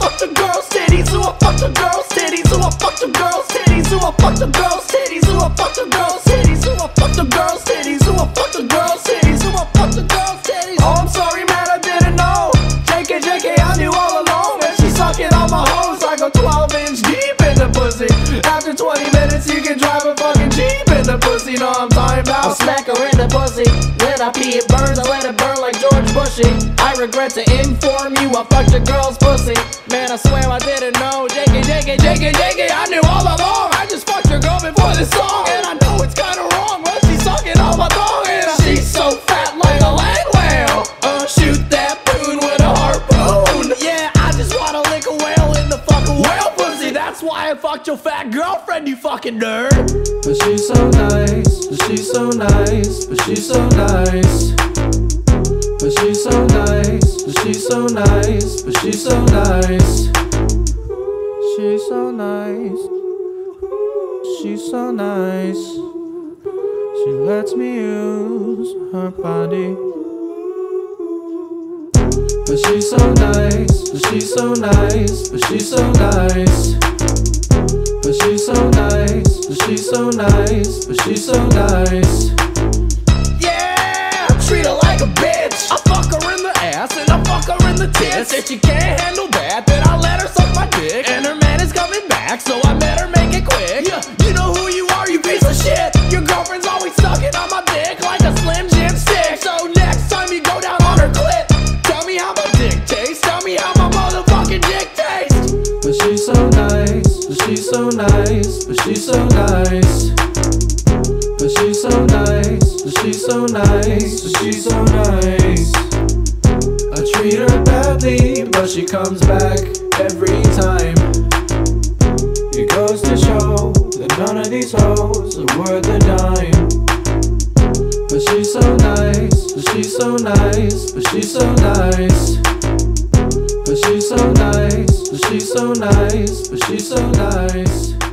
fuck the girls' titties, ooh, I fuck the girls' titties, ooh, I fuck the girls' titties, ooh, I fuck the girls' titties, ooh, I fuck the girls' titties, ooh, I fuck the girls' titties, ooh, I fuck the girls' titties, ooh, I fuck the girls' titties. Oh, I'm sorry, man, I didn't know. JK, I knew all along that she's sucking on my hoes like a 12-inch deep in the pussy. After 20 minutes, you can drive a fucking Jeep in the pussy. No, I'm talking about. I smack her in the pussy. When I pee, it burns. I let it burn like George Bushy. I regret to inform you, I fucked your girl's pussy. Man, I swear I didn't know. JK, I knew all along. I just fucked your girl before this song, and I know it's kinda wrong, but she's sucking on my thong, and she's so fat like a land whale. Shoot that boon with a harpoon. Yeah, I just wanna lick a whale in the fucking whale pussy. That's why I fucked your fat girlfriend, you fucking nerd. But she's so nice, but she's so nice, but she's so nice. But she's so nice, but she's so nice, but she's so nice. She's so nice, she's so nice. She lets me use her body. But she's so nice, but she's so nice, but she's so nice. But she's so nice, but she's so nice, but she's so nice. Yeah, treat her like a bitch. I fuck her in the ass and I fuck her in the tits. If she can't handle that, then I let her suck my dick. And her man is coming back, so I better make it quick. Yeah, you know who you are, you piece of shit. Your girlfriend's always sucking on my dick like a Slim Jim stick. So next time you go down on her clit, tell me how my dick tastes. Tell me how my motherfucking dick tastes. But she's so nice, but she's so nice, but she's so nice. But she's so nice, but she's so nice, but she's so nice. I treat her badly, but she comes back every time. It goes to show that none of these hoes are worth a dime. But she's so nice, but she's so nice, but she's so nice. But she's so nice, but she's so nice, but she's so nice.